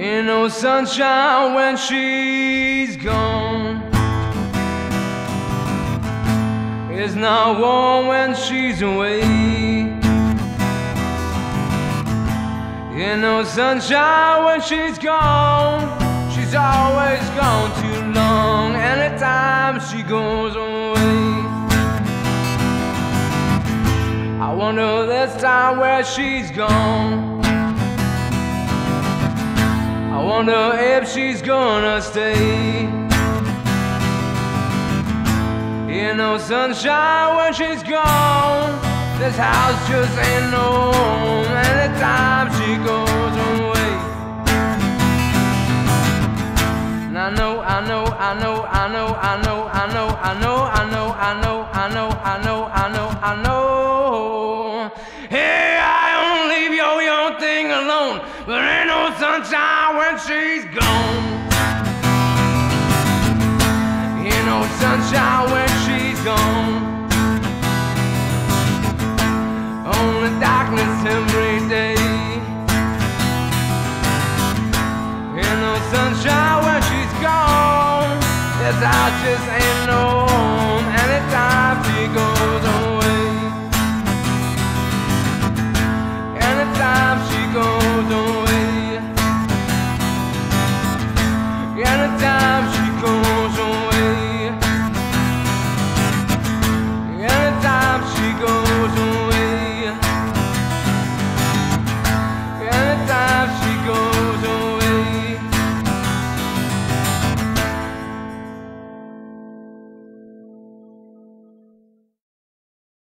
Ain't no sunshine when she's gone. It's not warm when she's away. Ain't no sunshine when she's gone. She's always gone too long. Anytime she goes away, I wonder this time where she's gone. I wonder if she's gonna stay. Ain't no sunshine when she's gone. This house just ain't no home anytime she goes away. And I know, I know, I know, I know, I know, I know, I know, I know, I know, I know, I know, I know, I know. Hey, I don't leave your young thing alone, but ain't no sunshine when she's gone. Ain't no sunshine when she's gone. Only darkness every day. Ain't no sunshine when she's gone. Yes, I just ain't.